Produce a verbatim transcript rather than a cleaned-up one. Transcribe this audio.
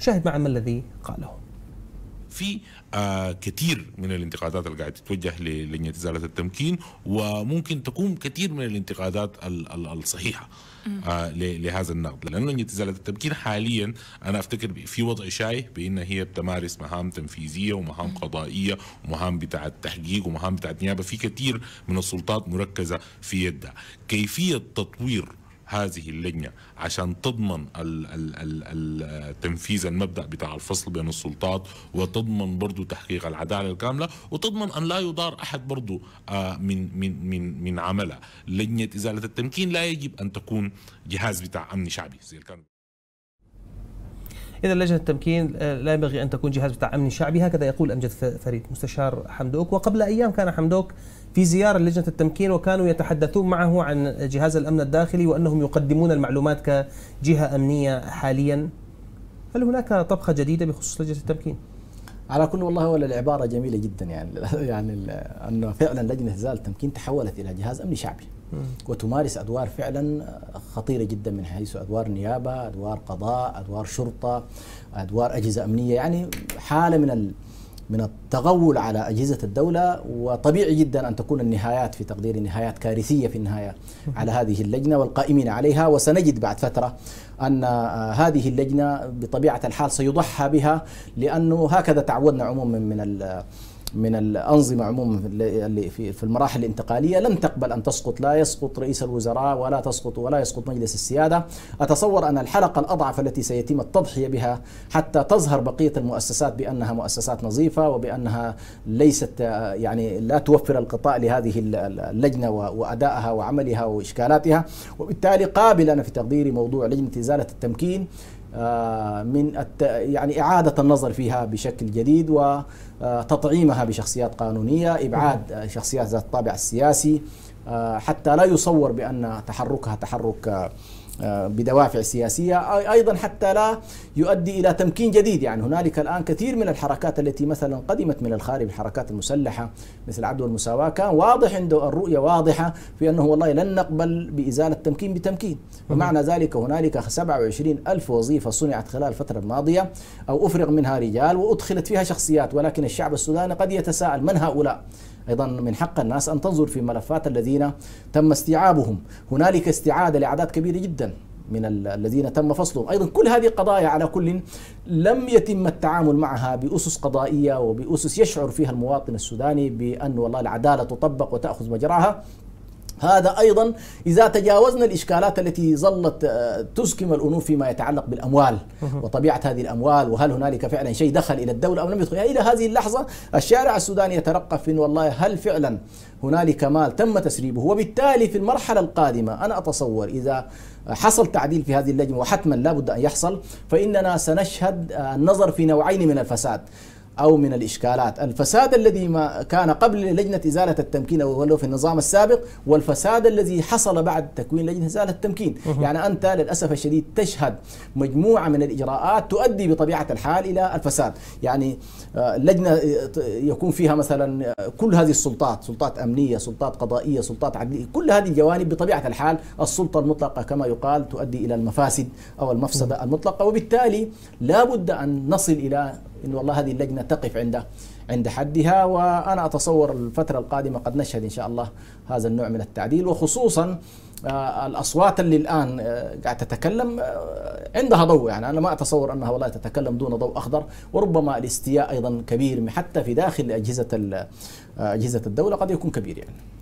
نشاهد معا ما الذي قاله. في آه كثير من الانتقادات اللي قاعد تتوجه للجنة إزالة التمكين، وممكن تقوم كثير من الانتقادات الصحيحة آه لهذا النقد، لأنه لجنة إزالة التمكين حاليا أنا أفتكر في وضع شائع بأن هي بتمارس مهام تنفيذية ومهام قضائية ومهام بتاعة تحقيق ومهام بتاعة نيابة، في كثير من السلطات مركزة في يدها. كيفية تطوير هذه اللجنة عشان تضمن تنفيذ المبدأ بتاع الفصل بين السلطات، وتضمن برضو تحقيق العدالة الكاملة، وتضمن أن لا يضار أحد برضو من من من من عملها. لجنة إزالة التمكين لا يجب أن تكون جهاز بتاع أمن شعبي زي اللي كان. إذا لجنة التمكين لا ينبغي أن تكون جهاز بتاع أمن شعبي، هكذا يقول أمجد فريد مستشار حمدوك. وقبل أيام كان حمدوك في زيارة لجنة التمكين وكانوا يتحدثون معه عن جهاز الأمن الداخلي وأنهم يقدمون المعلومات كجهة أمنية حاليا. هل هناك طبخة جديدة بخصوص لجنة التمكين؟ على كل والله ولا العبارة جميلة جدا، يعني يعني أنه فعلا لجنة إزالة التمكين تحولت إلى جهاز أمني شعبي وتمارس أدوار فعلا خطيرة جدا، من حيث أدوار نيابة، أدوار قضاء، أدوار شرطة، أدوار أجهزة أمنية، يعني حالة من ال من التغول على أجهزة الدولة. وطبيعي جدا أن تكون النهايات في تقديري نهايات كارثية في النهاية على هذه اللجنة والقائمين عليها. وسنجد بعد فترة أن هذه اللجنة بطبيعة الحال سيضحى بها، لأنه هكذا تعودنا عموما من ال من الأنظمة عموما في المراحل الانتقالية، لم تقبل أن تسقط، لا يسقط رئيس الوزراء ولا تسقط ولا يسقط مجلس السيادة. أتصور أن الحلقة الأضعف التي سيتم التضحية بها حتى تظهر بقية المؤسسات بأنها مؤسسات نظيفة وبأنها ليست يعني لا توفر القطاع لهذه اللجنة وأدائها وعملها وإشكالاتها، وبالتالي قابل أنا في تقديري موضوع لجنة إزالة التمكين من الت... يعني إعادة النظر فيها بشكل جديد وتطعيمها بشخصيات قانونية، إبعاد شخصيات ذات الطابع السياسي، حتى لا يصور بأن تحركها تحرك بدوافع سياسية، أيضا حتى لا يؤدي إلى تمكين جديد. يعني هنالك الآن كثير من الحركات التي مثلا قدمت من الخارج، الحركات المسلحة مثل عبد والمساواة، كان واضح عنده الرؤية واضحة في أنه والله لن نقبل بإزالة تمكين بتمكين. ومعنى ذلك هنالك سبعة وعشرين ألف وظيفة صنعت خلال الفترة الماضية أو أفرغ منها رجال وأدخلت فيها شخصيات، ولكن الشعب السوداني قد يتساءل من هؤلاء؟ أيضا من حق الناس أن تنظر في ملفات الذين تم استيعابهم. هنالك استعادة لأعداد كبيرة جدا من الذين تم فصلهم. أيضا كل هذه قضايا على كل لم يتم التعامل معها بأسس قضائية وبأسس يشعر فيها المواطن السوداني بأن والله العدالة تطبق وتأخذ مجراها. هذا أيضا إذا تجاوزنا الإشكالات التي ظلت تسكم الأنوف فيما يتعلق بالأموال وطبيعة هذه الأموال، وهل هنالك فعلا شيء دخل إلى الدولة أو لم يدخل. يعني إلى هذه اللحظة الشارع السوداني يترقب في والله هل فعلا هنالك مال تم تسريبه. وبالتالي في المرحلة القادمة أنا أتصور إذا حصل تعديل في هذه اللجنة، وحتما لا بد أن يحصل، فإننا سنشهد النظر في نوعين من الفساد أو من الإشكالات: الفساد الذي ما كان قبل لجنة إزالة التمكين أو في النظام السابق، والفساد الذي حصل بعد تكوين لجنة إزالة التمكين. يعني أنت للأسف الشديد تشهد مجموعة من الإجراءات تؤدي بطبيعة الحال إلى الفساد. يعني لجنة يكون فيها مثلا كل هذه السلطات، سلطات أمنية، سلطات قضائية، سلطات عدلية، كل هذه الجوانب بطبيعة الحال السلطة المطلقة كما يقال تؤدي إلى المفاسد أو المفسدة المطلقة. وبالتالي لا بد أن نصل إلى إن والله هذه اللجنة تقف عند عند حدها. وأنا أتصور الفترة القادمة قد نشهد إن شاء الله هذا النوع من التعديل، وخصوصا الأصوات اللي الآن قاعد تتكلم عندها ضوء. يعني أنا ما أتصور أنها والله تتكلم دون ضوء أخضر، وربما الاستياء أيضا كبير حتى في داخل أجهزة أجهزة الدولة قد يكون كبير. يعني